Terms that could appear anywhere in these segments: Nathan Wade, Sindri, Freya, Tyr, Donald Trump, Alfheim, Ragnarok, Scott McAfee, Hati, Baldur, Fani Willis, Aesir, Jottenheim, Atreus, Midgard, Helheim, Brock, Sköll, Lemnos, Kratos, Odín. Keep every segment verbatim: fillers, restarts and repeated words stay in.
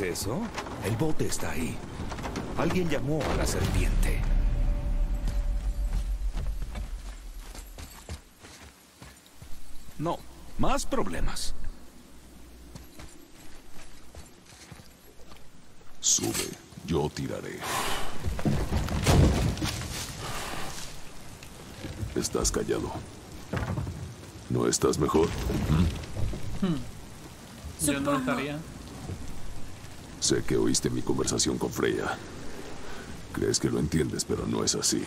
¿Ves eso? El bote está ahí. Alguien llamó a la serpiente. No, más problemas. Sube, yo tiraré. Estás callado. ¿No estás mejor? Hmm. Yo no estaría. Sé que oíste mi conversación con Freya. Crees que lo entiendes, pero no es así.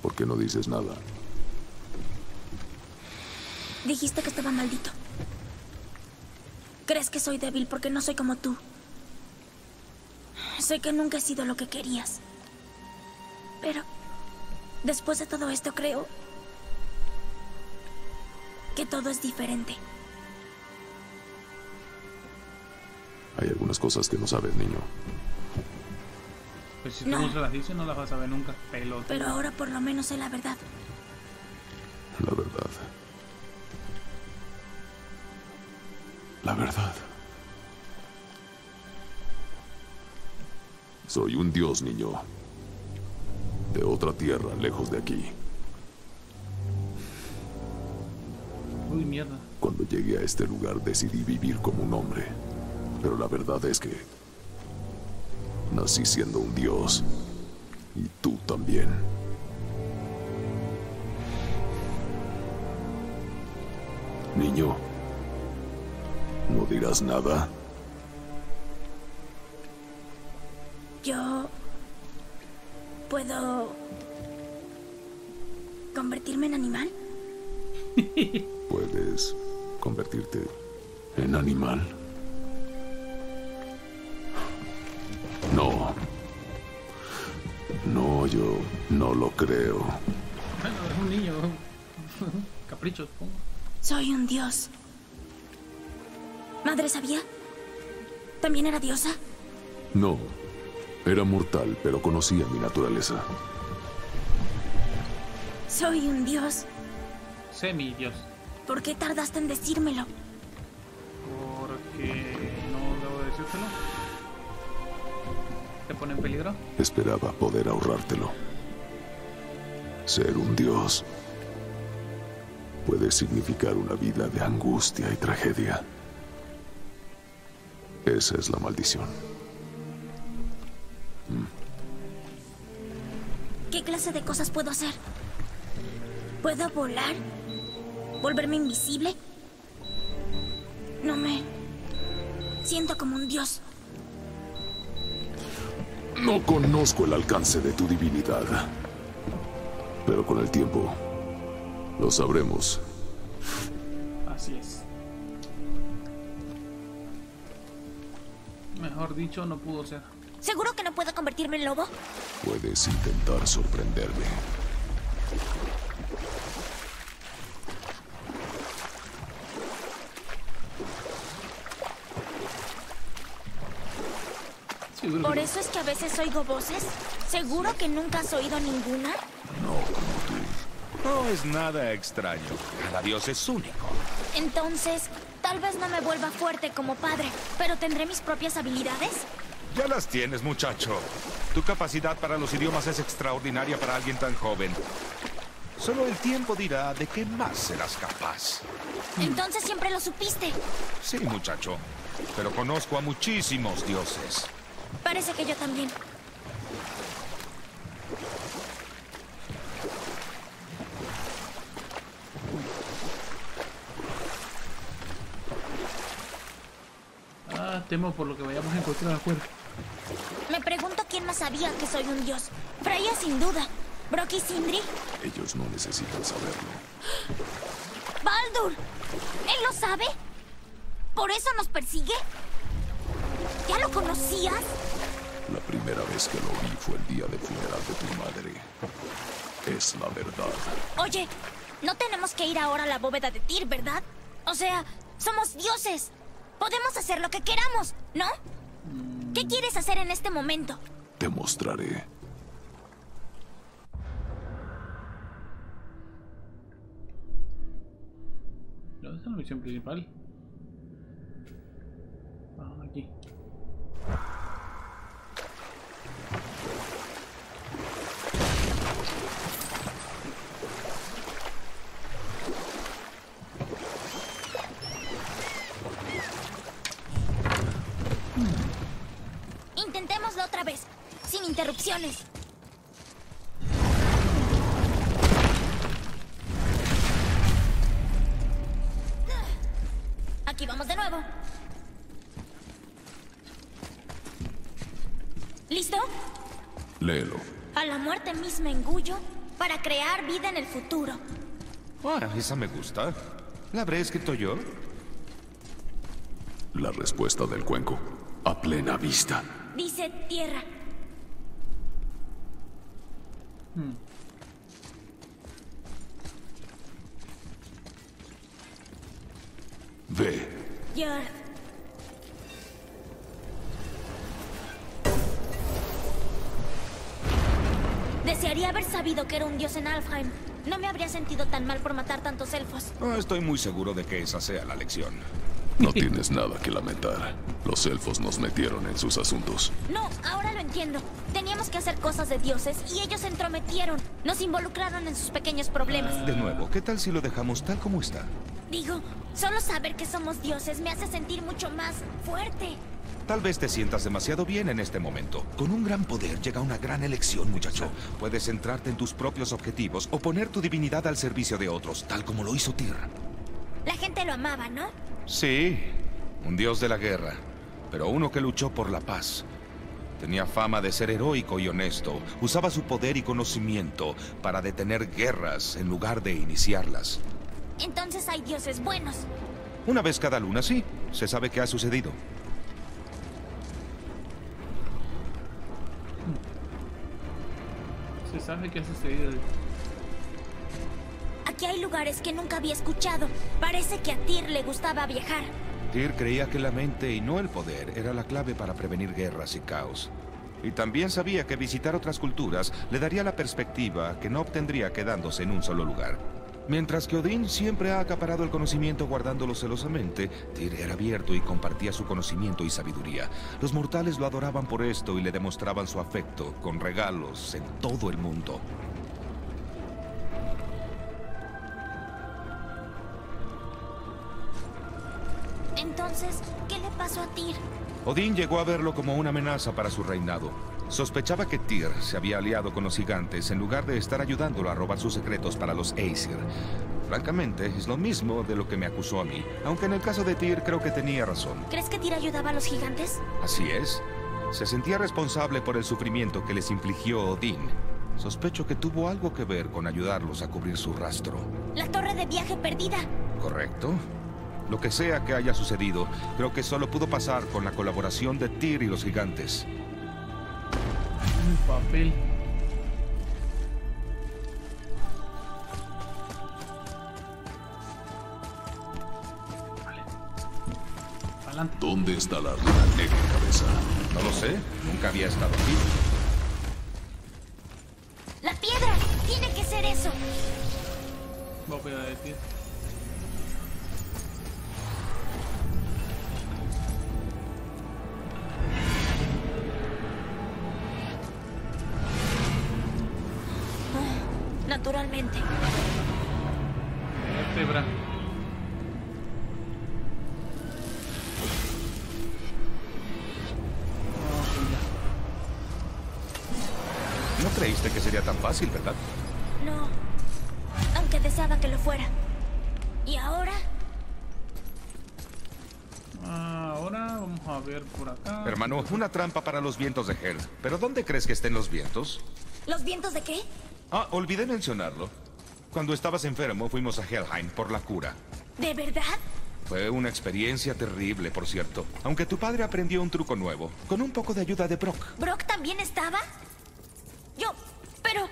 ¿Por qué no dices nada? Dijiste que estaba maldito. Crees que soy débil porque no soy como tú. Sé que nunca he sido lo que querías. Pero después de todo esto creo que todo es diferente. Hay algunas cosas que no sabes, niño. Pues si tú no se las dices, no las vas a ver nunca, pelota. Pero ahora por lo menos sé la verdad. La verdad. La verdad. Soy un dios, niño. De otra tierra, lejos de aquí. Uy, mierda. Cuando llegué a este lugar decidí vivir como un hombre. Pero la verdad es que nací siendo un dios. Y tú también. Niño, ¿no dirás nada? Yo puedo convertirme en animal. ¿Puedes convertirte en animal? No. No, yo no lo creo. Bueno, es un niño. Caprichos, pongo. Soy un dios. ¿Madre sabía? ¿También era diosa? No. Era mortal, pero conocía mi naturaleza. Soy un dios. Semidios. ¿Por qué tardaste en decírmelo? Porque no debo decírtelo. ¿Te pone en peligro? Esperaba poder ahorrártelo. Ser un dios puede significar una vida de angustia y tragedia. Esa es la maldición. ¿Qué clase de cosas puedo hacer? ¿Puedo volar? ¿Volverme invisible? No me siento como un dios. No conozco el alcance de tu divinidad. Pero con el tiempo lo sabremos. Así es. Mejor dicho, no pudo ser. ¿Seguro que no puedo convertirme en lobo? Puedes intentar sorprenderme. ¿Por eso es que a veces oigo voces? ¿Seguro que nunca has oído ninguna? No, como tú. No es nada extraño. Cada dios es único. Entonces, tal vez no me vuelva fuerte como padre, pero ¿tendré mis propias habilidades? Ya las tienes, muchacho. Tu capacidad para los idiomas es extraordinaria para alguien tan joven. Solo el tiempo dirá de qué más serás capaz. Entonces siempre lo supiste. Sí, muchacho. Pero conozco a muchísimos dioses. Parece que yo también. Ah, temo por lo que vayamos a encontrar afuera. Me pregunto quién más sabía que soy un dios. Freya sin duda. Brock y Sindri. Ellos no necesitan saberlo. ¡Baldur! ¿Él lo sabe? ¿Por eso nos persigue? ¿Ya lo conocías? La primera vez que lo vi fue el día del funeral de tu madre. Es la verdad. Oye, no tenemos que ir ahora a la bóveda de Tyr, ¿verdad? O sea, somos dioses. Podemos hacer lo que queramos, ¿no? ¿Qué quieres hacer en este momento? Te mostraré. misión principal. Vamos aquí. Intentémoslo otra vez, sin interrupciones. Aquí vamos de nuevo. ¿Listo? Léelo. A la muerte misma engullo para crear vida en el futuro. Ah, esa me gusta. ¿La habré escrito yo? La respuesta del cuenco, a plena vista. Dice tierra. Hmm. Ve. Yard. Desearía haber sabido que era un dios en Alfheim. No me habría sentido tan mal por matar tantos elfos. Oh, estoy muy seguro de que esa sea la lección. No tienes nada que lamentar. Los elfos nos metieron en sus asuntos. No, ahora lo entiendo. Teníamos que hacer cosas de dioses y ellos se entrometieron. Nos involucraron en sus pequeños problemas. De nuevo, ¿qué tal si lo dejamos tal como está? Digo, solo saber que somos dioses me hace sentir mucho más fuerte. Tal vez te sientas demasiado bien en este momento. Con un gran poder llega una gran elección, muchacho. Puedes centrarte en tus propios objetivos o poner tu divinidad al servicio de otros, tal como lo hizo Tyr. La gente lo amaba, ¿no? Sí, un dios de la guerra, pero uno que luchó por la paz. Tenía fama de ser heroico y honesto. Usaba su poder y conocimiento para detener guerras en lugar de iniciarlas. Entonces hay dioses buenos. Una vez cada luna, sí. Se sabe qué ha sucedido. Se sabe qué ha sucedido. Aquí hay lugares que nunca había escuchado. Parece que a Tyr le gustaba viajar. Tyr creía que la mente y no el poder era la clave para prevenir guerras y caos. Y también sabía que visitar otras culturas le daría la perspectiva que no obtendría quedándose en un solo lugar. Mientras que Odín siempre ha acaparado el conocimiento guardándolo celosamente, Tyr era abierto y compartía su conocimiento y sabiduría. Los mortales lo adoraban por esto y le demostraban su afecto con regalos en todo el mundo. Entonces, ¿qué le pasó a Tyr? Odín llegó a verlo como una amenaza para su reinado. Sospechaba que Tyr se había aliado con los gigantes en lugar de estar ayudándolo a robar sus secretos para los Aesir. Francamente, es lo mismo de lo que me acusó a mí, aunque en el caso de Tyr creo que tenía razón. ¿Crees que Tyr ayudaba a los gigantes? Así es. Se sentía responsable por el sufrimiento que les infligió Odín. Sospecho que tuvo algo que ver con ayudarlos a cubrir su rastro. La torre de viaje perdida. Correcto. Lo que sea que haya sucedido, creo que solo pudo pasar con la colaboración de Tyr y los gigantes. Un papel. Vale. Adelante. ¿Dónde está la runa negra en cabeza? No lo sé, nunca había estado aquí. ¡La piedra! ¡Tiene que ser eso! No voy a decir. Naturalmente. Vértebra. No creíste que sería tan fácil, ¿verdad? No, aunque deseaba que lo fuera. ¿Y ahora? Ahora vamos a ver por acá. Hermano, una trampa para los vientos de Helheim. ¿Pero dónde crees que estén los vientos? ¿Los vientos de qué? Ah, olvidé mencionarlo. Cuando estabas enfermo, fuimos a Helheim por la cura. ¿De verdad? Fue una experiencia terrible, por cierto. Aunque tu padre aprendió un truco nuevo, con un poco de ayuda de Brock. ¿Brock también estaba? Yo, pero...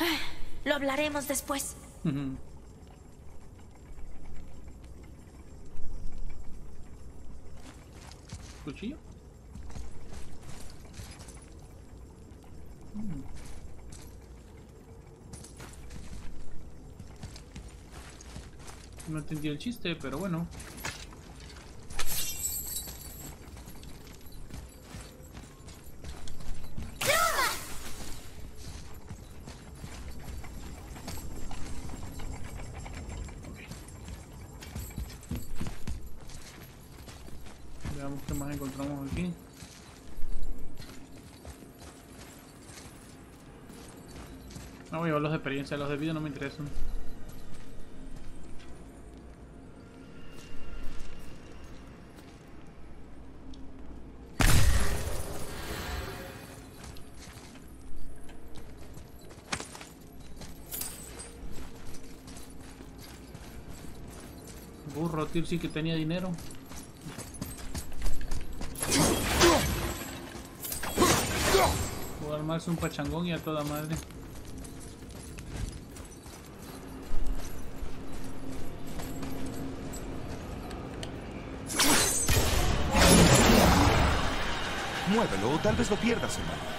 Ah, lo hablaremos después. Uh-huh. ¿Cuchillo? Mm. No entendí el chiste, pero bueno. Veamos qué más encontramos aquí. No voy a ver los de experiencia, los de vida no me interesan. Burro, Tyr sí que tenía dinero. Puedo armarse un pachangón y a toda madre. Muévelo o tal vez lo pierdas, hermano.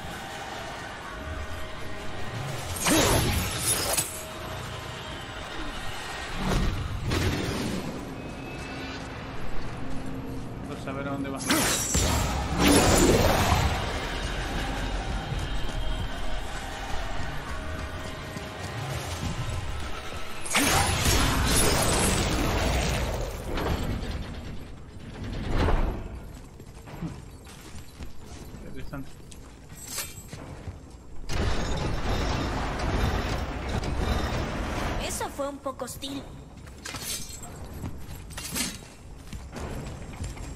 Hostil.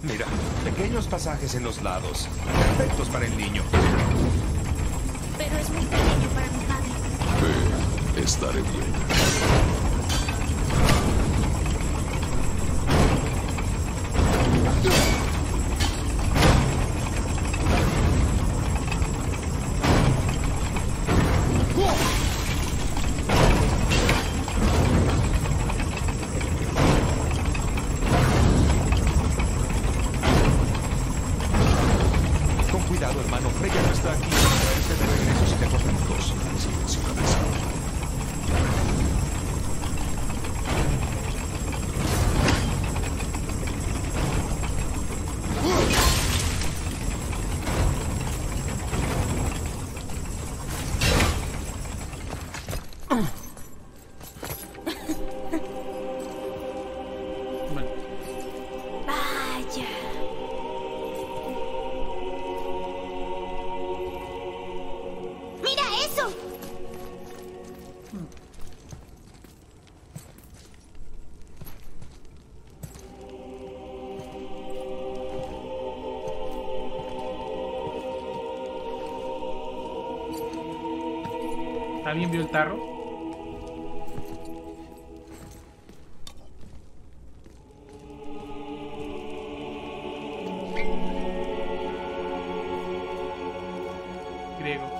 Mira, pequeños pasajes en los lados, perfectos para el niño. Pero es muy pequeño para mi padre. Ve, estaré bien. ¿Alguien vio el tarro? Griego.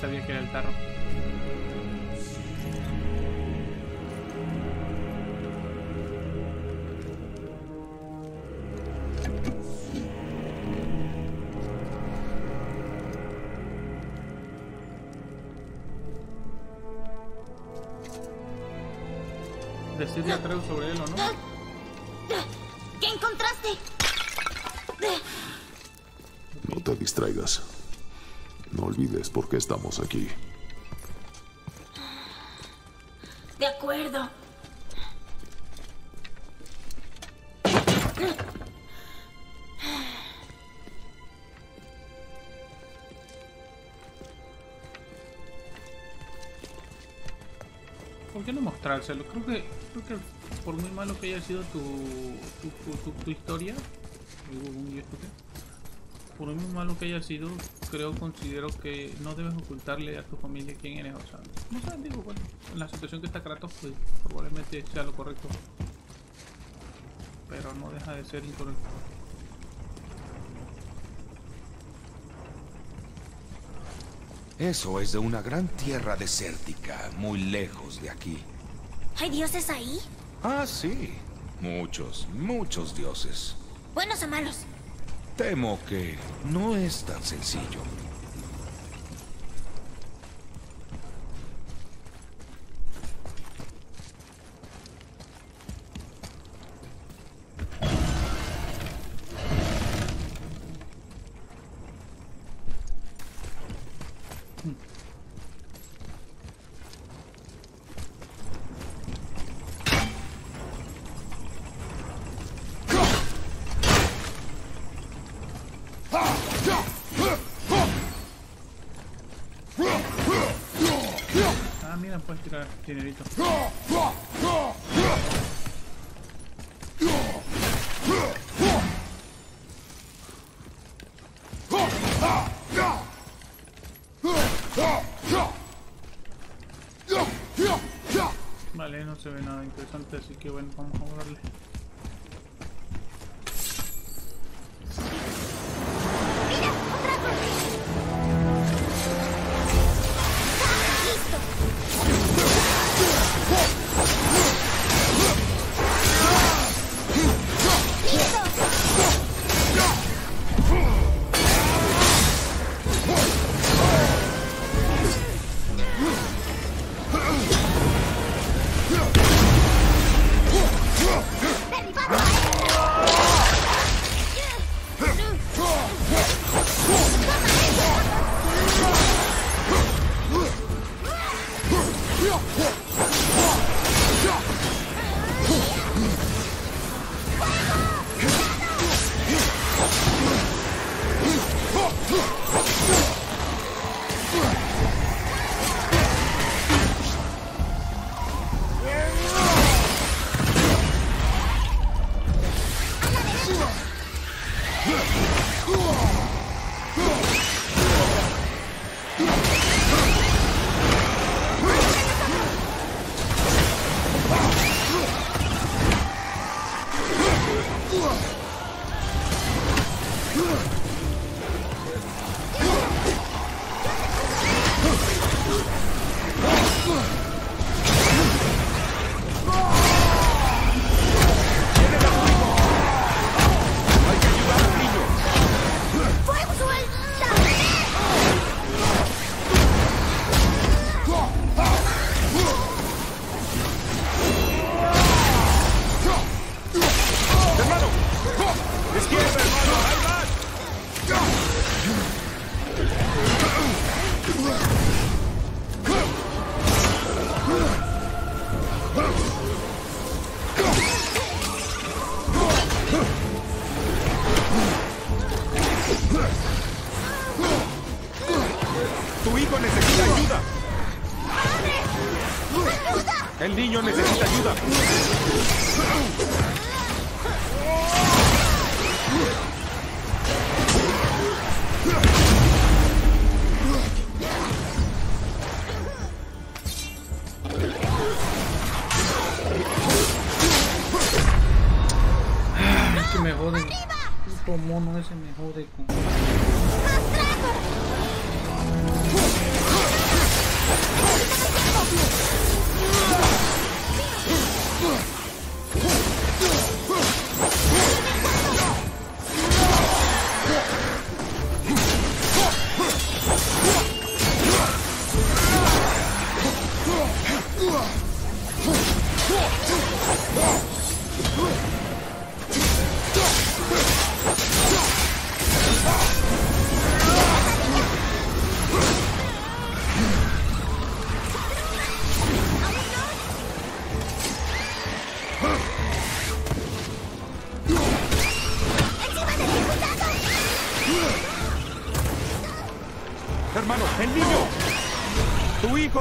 Sabía que era el tarro. Decirle a Atreus sobre él o no. ¿Qué encontraste? No te distraigas. No olvides por qué estamos aquí. De acuerdo. ¿Por qué no mostrárselo? Creo que, creo que por muy malo que haya sido tu, tu, tu, tu, tu historia, por muy malo que haya sido, creo, considero que no debes ocultarle a tu familia quién eres. O sea, no sabes, digo, bueno, en la situación que está Kratos, pues probablemente sea lo correcto, pero no deja de ser incorrecto. Eso es de una gran tierra desértica, muy lejos de aquí. ¿Hay dioses ahí? Ah, sí. Muchos, muchos dioses. ¿Buenos o malos? Temo que no es tan sencillo. Puedes tirar dinerito. Vale, no se ve nada interesante, así que bueno, vamos a borrarle.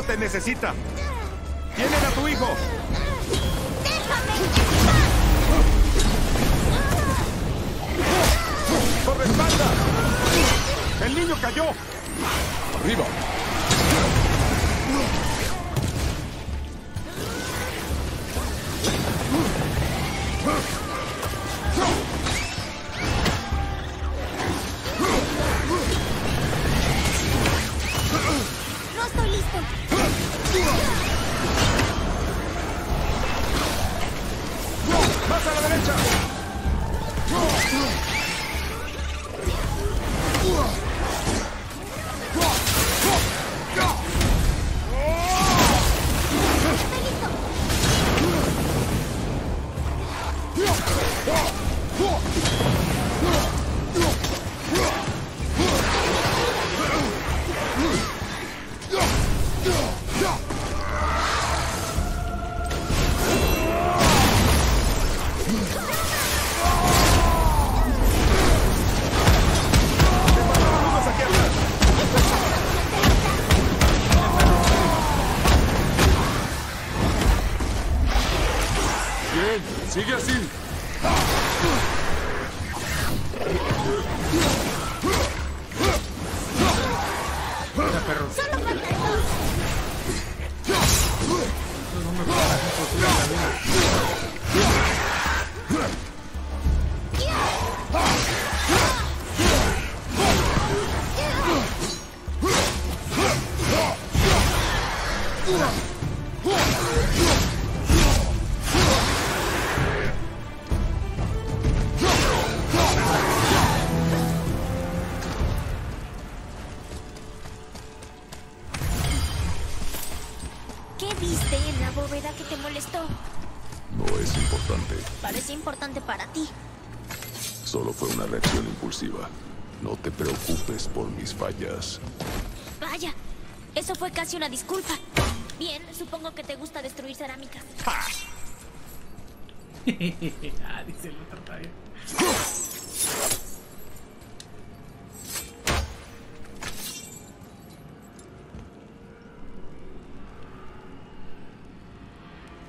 ¡Te necesita! ¡Tienen a tu hijo! ¡Déjame! ¡Por la espalda! ¡El niño cayó! ¡Arriba! ¡Más a la derecha! perros. Solo faltan dos. Estos no me pasan por la cadena. ¿Qué viste en la bóveda que te molestó? No es importante. Parece importante para ti. Solo fue una reacción impulsiva. No te preocupes por mis fallas. Vaya, eso fue casi una disculpa. Bien, supongo que te gusta destruir cerámicas. ¡Ja! Ah, dice el otro todavía.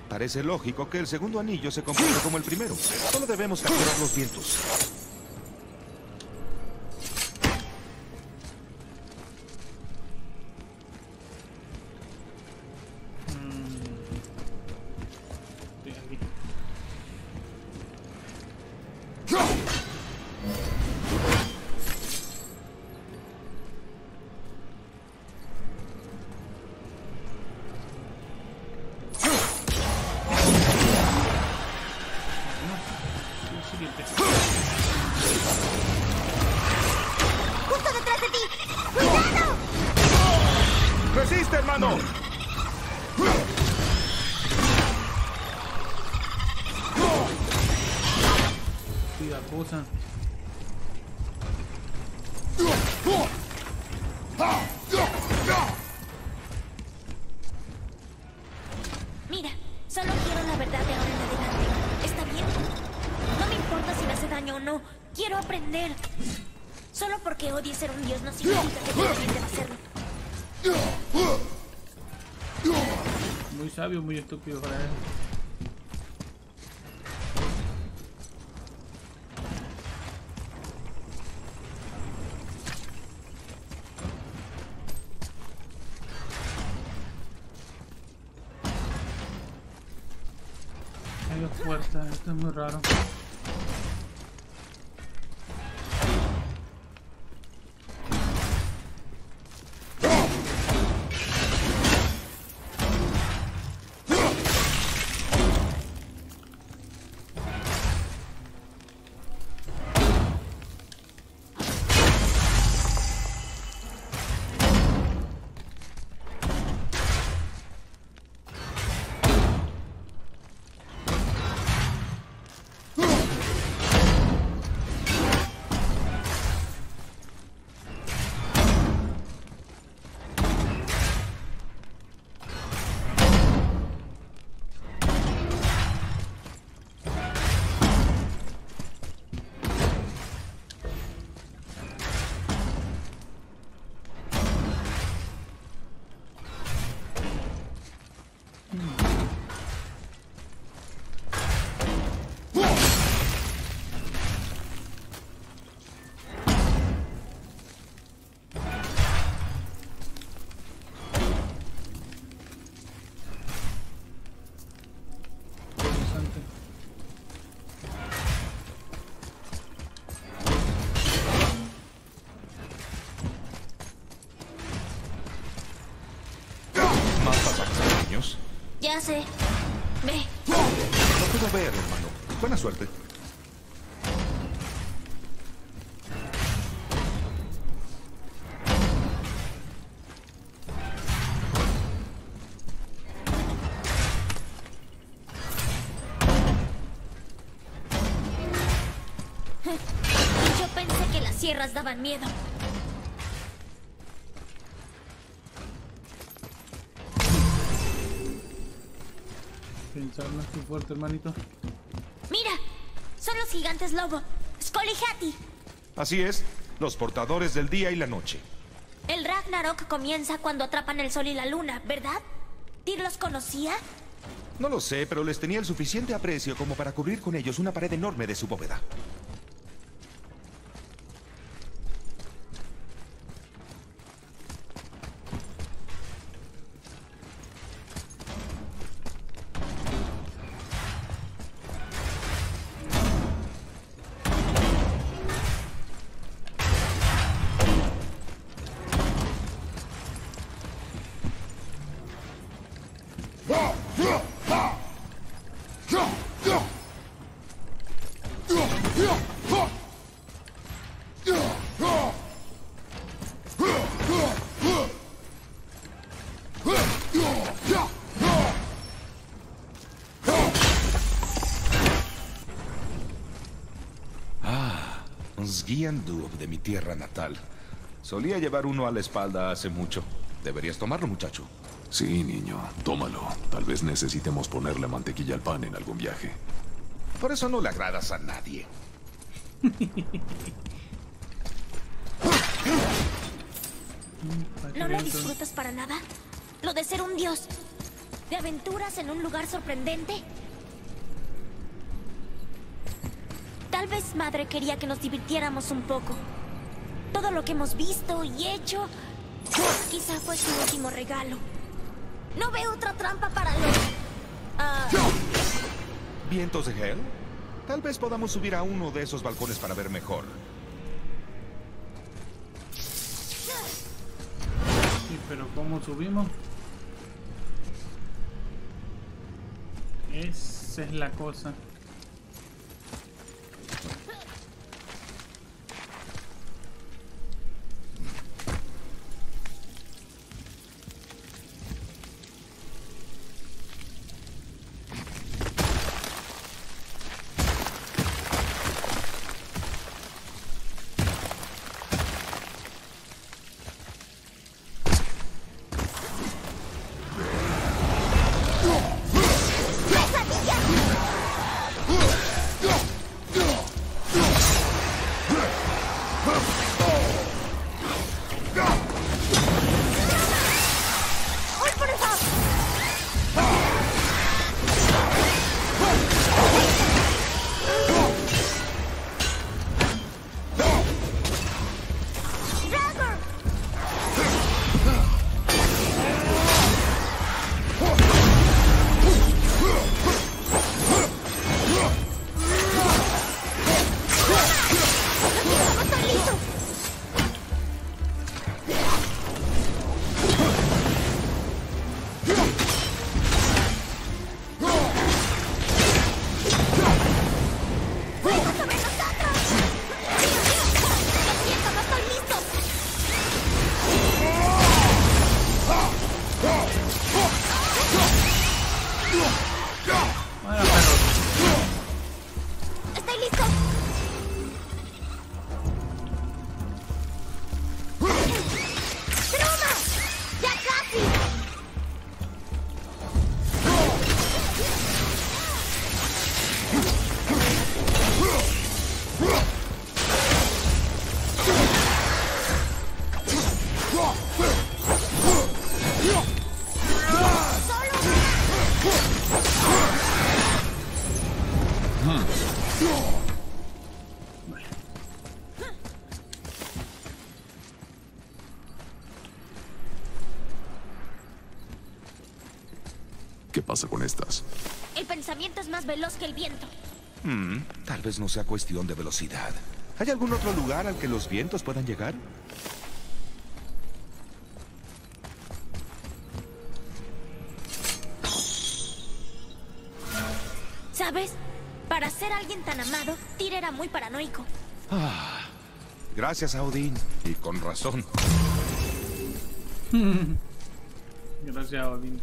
Parece lógico que el segundo anillo se comporte como el primero. Solo debemos capturar los vientos. Muy estúpido para él. Hay dos puertas, esto es muy raro. Ya sé. Ve. No puedo ver, hermano. Buena suerte. Yo pensé que las sierras daban miedo. Pincharnos muy fuerte, hermanito. Mira, son los gigantes lobo, Sköll y Hati. Así es, los portadores del día y la noche. El Ragnarok comienza cuando atrapan el sol y la luna, ¿verdad? ¿Tyr los conocía? No lo sé, pero les tenía el suficiente aprecio como para cubrir con ellos una pared enorme de su bóveda. Guiandub de mi tierra natal. Solía llevar uno a la espalda hace mucho. Deberías tomarlo, muchacho. Sí, niño, tómalo. Tal vez necesitemos ponerle mantequilla al pan en algún viaje. Por eso no le agradas a nadie. ¿No lo disfrutas para nada? Lo de ser un dios, de aventuras en un lugar sorprendente. Tal vez madre quería que nos divirtiéramos un poco. Todo lo que hemos visto y hecho, quizá fue su último regalo. No veo otra trampa para los... Uh... ¿Vientos de Hel? Tal vez podamos subir a uno de esos balcones para ver mejor. Sí, pero ¿cómo subimos? Esa es la cosa. ¿Qué pasa con estas? El pensamiento es más veloz que el viento. Mm, tal vez no sea cuestión de velocidad. ¿Hay algún otro lugar al que los vientos puedan llegar? ¿Sabes? Para ser alguien tan amado, Tyr era muy paranoico. Ah, gracias a Odín, y con razón. Gracias a Odín.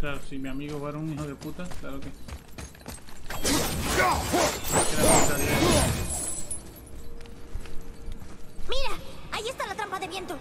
Claro, si mi amigo fuera un hijo de puta, claro que... Mira, ahí está la trampa de viento.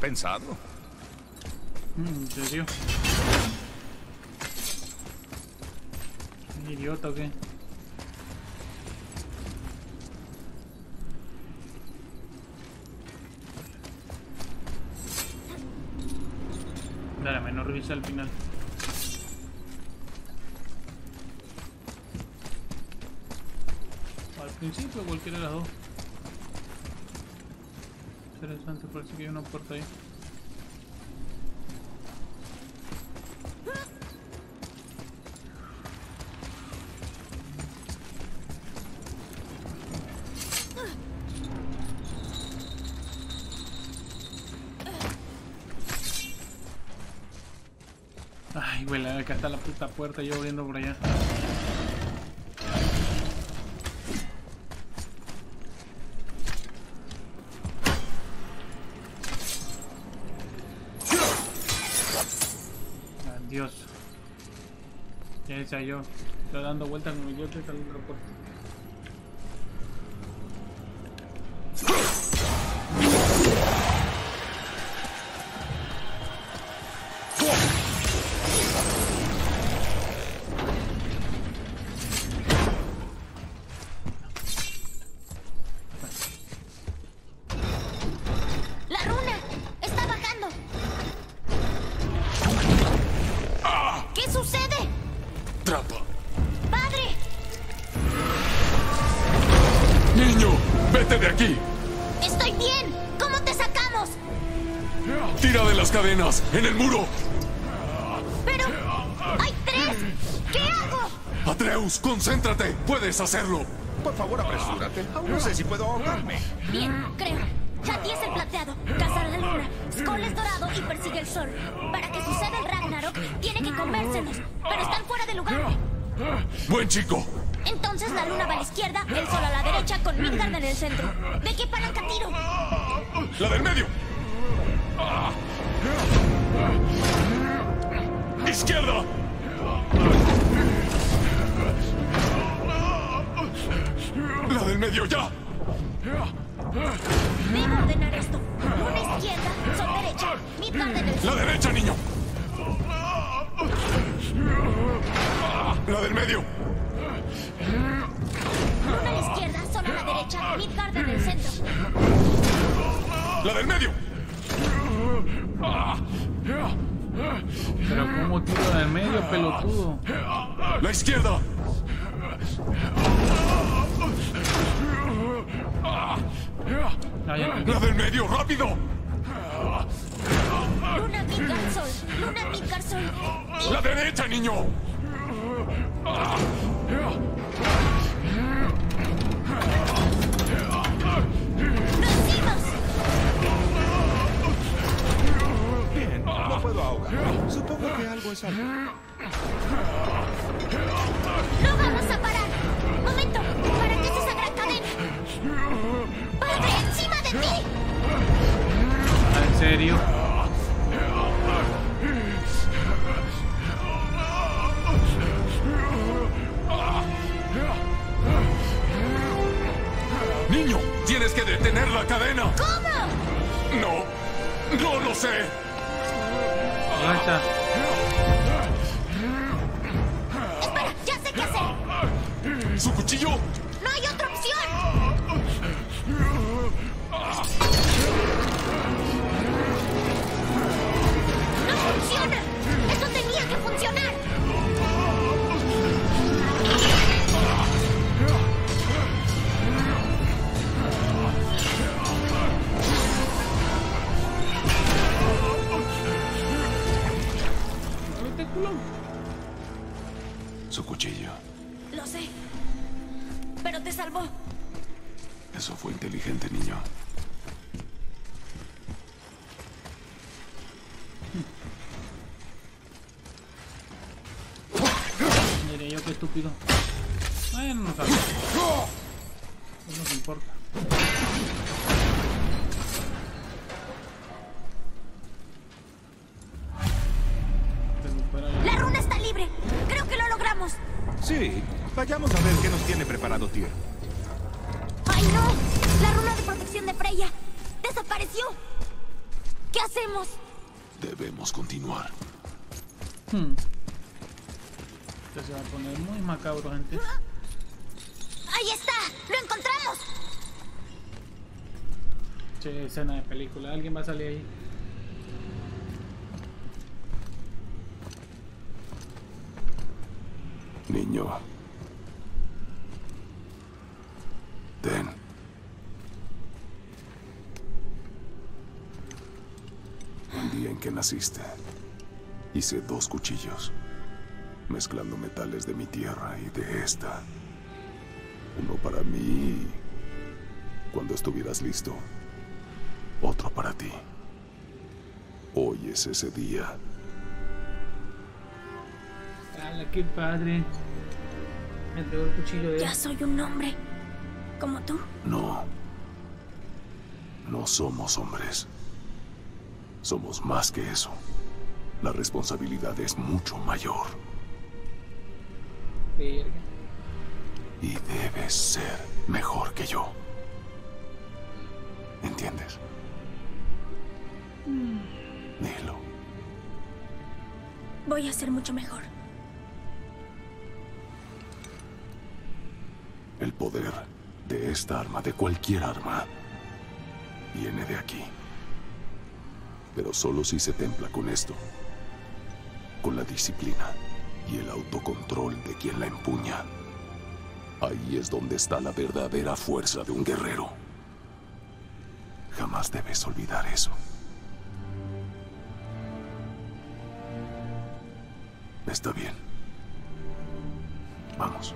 Pensado. Mm, ¿en serio? ¿Un idiota o qué? Dale, menos revisa al final. principio, cualquiera de las dos. Interesante, parece que hay una puerta ahí. Ay, güey, acá está la puta puerta, yo abriendo por allá. Dios, ya decía yo, estoy dando vueltas con mi coche hasta el otro puerto. ¡En el muro! ¡Pero! ¡Hay tres! ¿Qué hago? ¡Atreus, concéntrate! ¡Puedes hacerlo! Por favor, apresúrate. Aún no sé si puedo ahogarme. Bien, creo. Hati es el plateado. Cazar la luna. Sköll es dorado y persigue el sol. Para que suceda el Ragnarok, tiene que comérselos. Pero están fuera de lugar. ¡Buen chico! Entonces la luna va a la izquierda, el sol a la derecha, con Midgard en el centro. ¿De qué palanca tiro? ¡La del medio! ¡Izquierda! ¡La del medio, ya! Debo ordenar esto. Una izquierda, son derecha. Midgard en el centro. ¡La derecha, niño! ¡La del medio! Una a la izquierda, son a la derecha. Midgard en el centro. ¡La del medio! Pero como tiro del medio, pelotudo. La izquierda. La del medio, rápido. Luna pica al sol. Luna pica al sol. La derecha, niño. No puedo ahogar. Supongo que algo es algo. ¡No vamos a parar! ¡Momento! ¿Para qué es esa gran cadena? ¡Padre, encima de mí! ¿En serio? ¡Niño! ¡Tienes que detener la cadena! ¿Cómo? No, no lo sé. Racha. Espera, ya sé qué hacer. ¿Su cuchillo? No hay otra opción. No funciona. Eso tenía que funcionar. Su cuchillo. Lo sé. Pero te salvó. Eso fue inteligente, niño. Mire, yo qué estúpido. Bueno, no salgo. No nos importa. Sí, vayamos a ver qué nos tiene preparado Tyr. ¡Ay, no! La runa de protección de Freya desapareció. ¿Qué hacemos? Debemos continuar. Hmm. Esto se va a poner muy macabro, gente. ¡Ahí está! ¡Lo encontramos! Che, escena de película. Alguien va a salir ahí. Niño, que naciste, hice dos cuchillos, mezclando metales de mi tierra y de esta. Uno para mí, cuando estuvieras listo, otro para ti. Hoy es ese día. ¡Hala, qué padre! Me entregó el cuchillo de él. Ya soy un hombre, como tú. No, no somos hombres. Somos más que eso. La responsabilidad es mucho mayor. Verga. Y debes ser mejor que yo. ¿Entiendes? Mm. Dilo. Voy a ser mucho mejor. El poder de esta arma, de cualquier arma, viene de aquí. Pero solo si se templa con esto, con la disciplina y el autocontrol de quien la empuña. Ahí es donde está la verdadera fuerza de un guerrero. Jamás debes olvidar eso. Está bien. Vamos.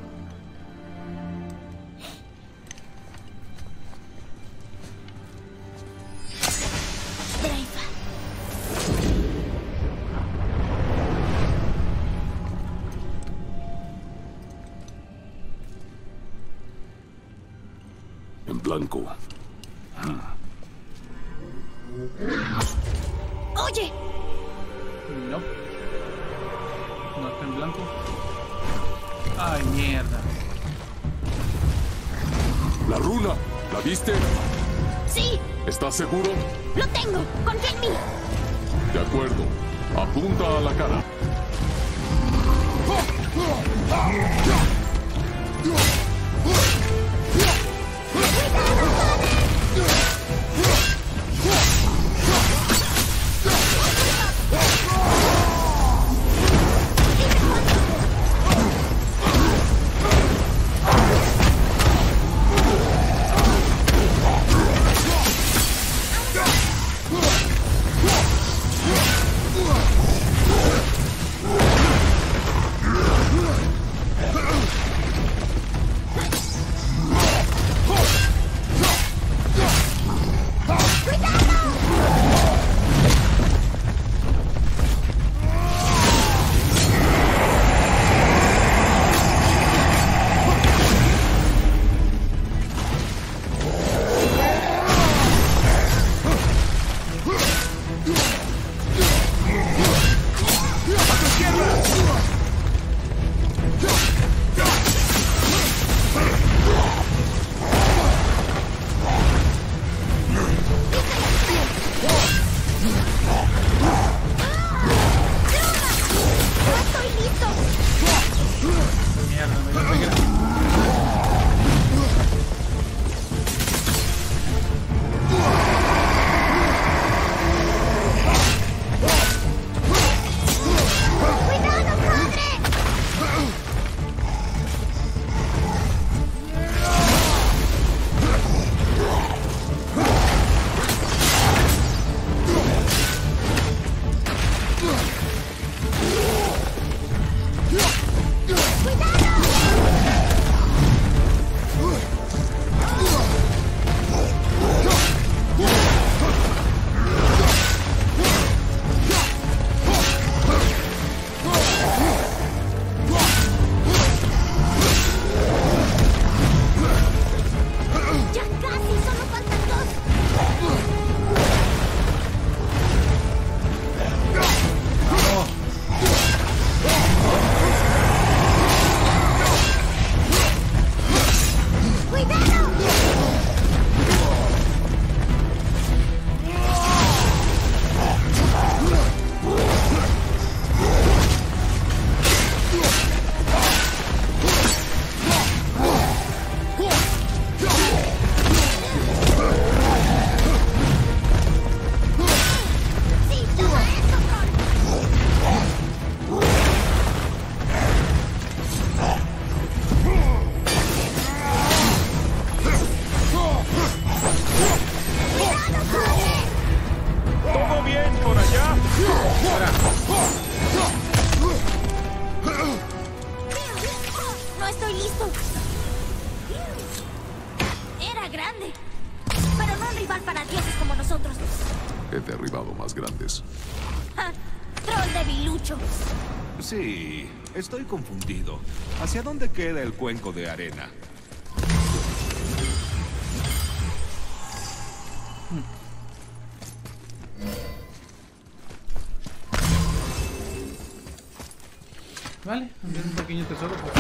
Blanco. Hmm. Oye. No. No está en blanco. Ay, mierda. La runa. ¿La viste? Sí. ¿Estás seguro? Lo tengo. Confía en mí. De acuerdo. Apunta a la cara. Era grande, pero no un rival para dioses como nosotros. He derribado más grandes. ¡Ja! ¡Troll debilucho! Sí, estoy confundido. ¿Hacia dónde queda el cuenco de arena? Vale, un pequeño tesoro por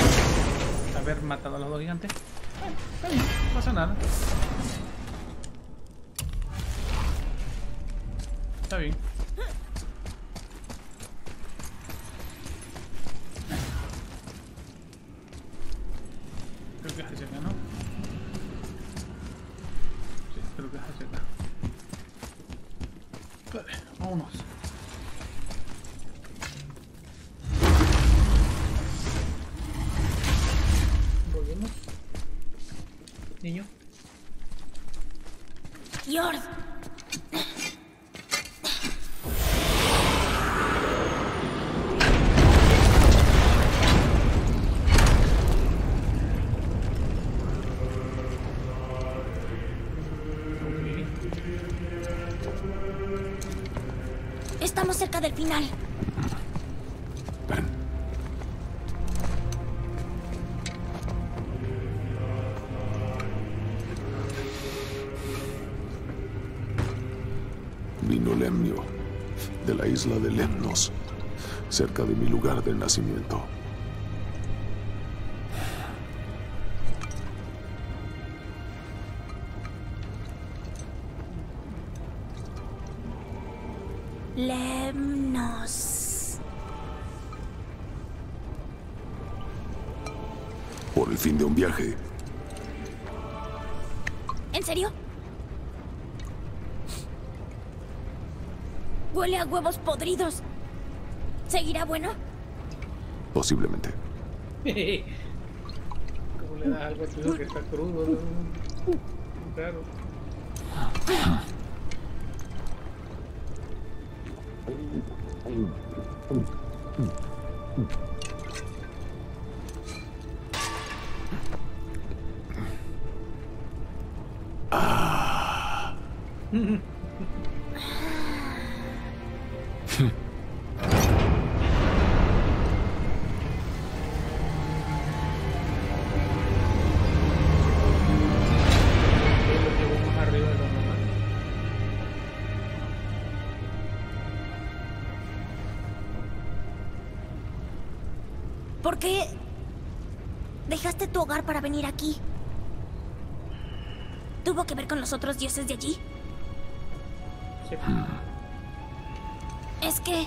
haber matado a los dos gigantes. Bueno, está bien, no pasa nada. Está bien. Creo que es hacia acá, ¿no? Sí, creo que es hacia acá. Vale, vámonos. Volvemos. Niño. Dios. Estamos cerca del final. Ven. Vino Lemnio, de la isla de Lemnos, cerca de mi lugar de nacimiento. Lemnos. Por el fin de un viaje. ¿En serio? Huele a huevos podridos. ¿Seguirá bueno? Posiblemente. ¿Cómo le da algo a que está crudo? Claro. Ah. ¿Por qué dejaste tu hogar para venir aquí? ¿Tuvo que ver con los otros dioses de allí? Sí. Es que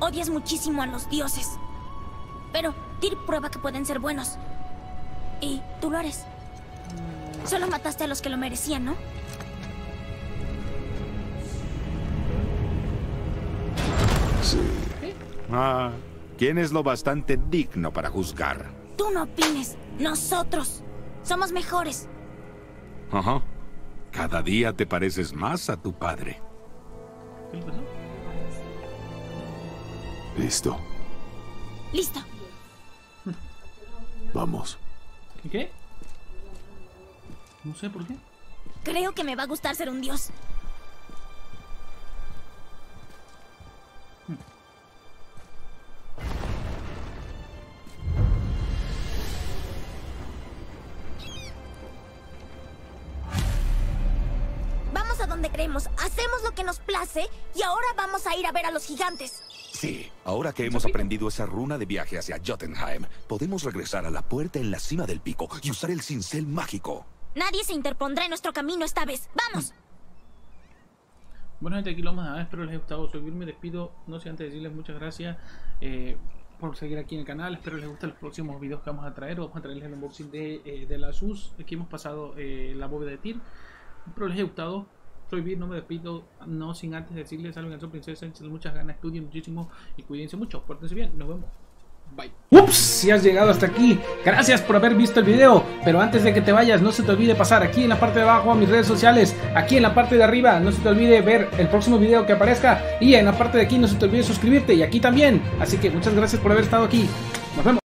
odias muchísimo a los dioses. Pero Tyr prueba que pueden ser buenos. Y tú lo eres. Solo mataste a los que lo merecían, ¿no? Sí. ¿Eh? Ah... ¿Quién es lo bastante digno para juzgar? Tú no opines. Nosotros somos mejores. Ajá. Uh-huh. Cada día te pareces más a tu padre. Listo. Listo. Vamos. ¿Qué? No sé por qué. Creo que me va a gustar ser un dios. Hacemos lo que nos place y ahora vamos a ir a ver a los gigantes. Sí, ahora que hemos aprendido esa runa de viaje hacia Jottenheim, podemos regresar a la puerta en la cima del pico y usar el cincel mágico. Nadie se interpondrá en nuestro camino esta vez. ¡Vamos! Bueno, gente, aquí lo más a ver. Espero les haya gustado subir. Me despido, no sé antes de decirles muchas gracias eh, por seguir aquí en el canal. Espero les gusten los próximos videos que vamos a traer. Vamos a traerles el unboxing de, eh, de la S U S. Aquí hemos pasado eh, la bóveda de Tyr. Espero les haya gustado. Soy Vir, no me despido, no sin antes decirles algo que son princesas, muchas ganas, estudien muchísimo y cuídense mucho, pórtense bien, nos vemos, bye. Ups, si has llegado hasta aquí, gracias por haber visto el video, pero antes de que te vayas no se te olvide pasar aquí en la parte de abajo a mis redes sociales, aquí en la parte de arriba no se te olvide ver el próximo video que aparezca y en la parte de aquí no se te olvide suscribirte y aquí también, así que muchas gracias por haber estado aquí, nos vemos.